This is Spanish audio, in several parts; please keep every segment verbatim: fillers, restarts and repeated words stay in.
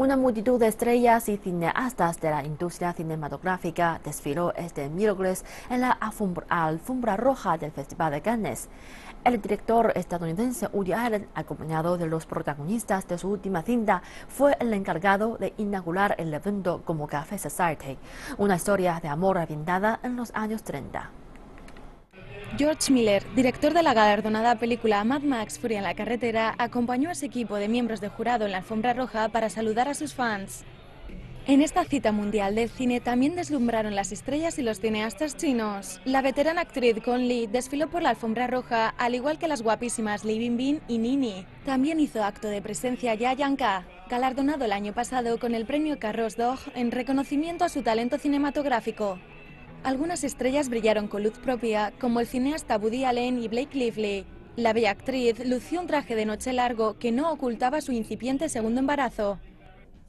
Una multitud de estrellas y cineastas de la industria cinematográfica desfiló este miércoles en la alfombra, alfombra roja del Festival de Cannes. El director estadounidense Woody Allen, acompañado de los protagonistas de su última cinta, fue el encargado de inaugurar el evento como Café Society, una historia de amor ambientada en los años treinta. George Miller, director de la galardonada película Mad Max, Furia en la carretera, acompañó a ese equipo de miembros de jurado en la alfombra roja para saludar a sus fans. En esta cita mundial del cine también deslumbraron las estrellas y los cineastas chinos. La veterana actriz Con Li desfiló por la alfombra roja, al igual que las guapísimas Li Bin y Ni. También hizo acto de presencia ya Ka, galardonado el año pasado con el premio Carros d'Or en reconocimiento a su talento cinematográfico. Algunas estrellas brillaron con luz propia, como el cineasta Woody Allen y Blake Lively. La bella actriz lució un traje de noche largo que no ocultaba su incipiente segundo embarazo.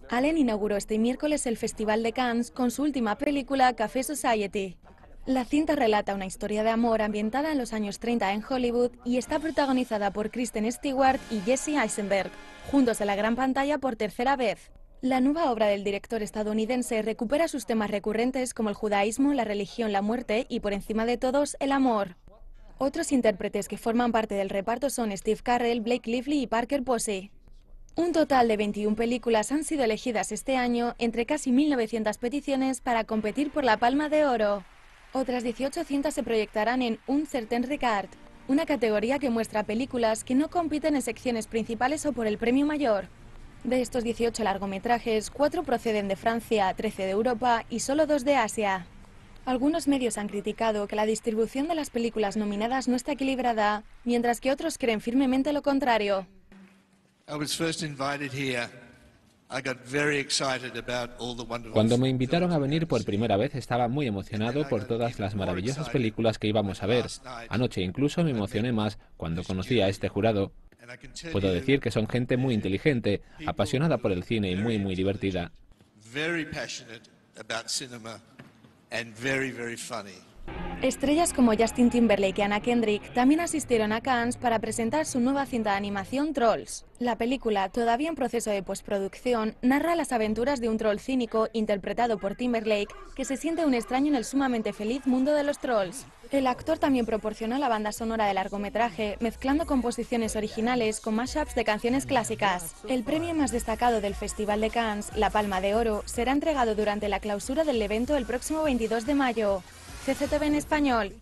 Allen inauguró este miércoles el Festival de Cannes con su última película, Café Society. La cinta relata una historia de amor ambientada en los años treinta en Hollywood y está protagonizada por Kristen Stewart y Jesse Eisenberg, juntos en la gran pantalla por tercera vez. La nueva obra del director estadounidense recupera sus temas recurrentes como el judaísmo, la religión, la muerte y, por encima de todos, el amor. Otros intérpretes que forman parte del reparto son Steve Carrell, Blake Lively y Parker Posey. Un total de veintiuna películas han sido elegidas este año entre casi mil novecientas peticiones para competir por La Palma de Oro. Otras dieciocho cintas se proyectarán en Un Certain Regard, una categoría que muestra películas que no compiten en secciones principales o por el premio mayor. De estos dieciocho largometrajes, cuatro proceden de Francia, trece de Europa y solo dos de Asia. Algunos medios han criticado que la distribución de las películas nominadas no está equilibrada, mientras que otros creen firmemente lo contrario. Cuando me invitaron a venir por primera vez estaba muy emocionado por todas las maravillosas películas que íbamos a ver. Anoche incluso me emocioné más cuando conocí a este jurado. Puedo decir que son gente muy inteligente, apasionada por el cine y muy, muy divertida. Estrellas como Justin Timberlake y Anna Kendrick también asistieron a Cannes para presentar su nueva cinta de animación Trolls. La película, todavía en proceso de postproducción, narra las aventuras de un troll cínico interpretado por Timberlake que se siente un extraño en el sumamente feliz mundo de los trolls. El actor también proporcionó la banda sonora del largometraje, mezclando composiciones originales con mashups de canciones clásicas. El premio más destacado del Festival de Cannes, La Palma de Oro, será entregado durante la clausura del evento el próximo veintidós de mayo. C C T V en español.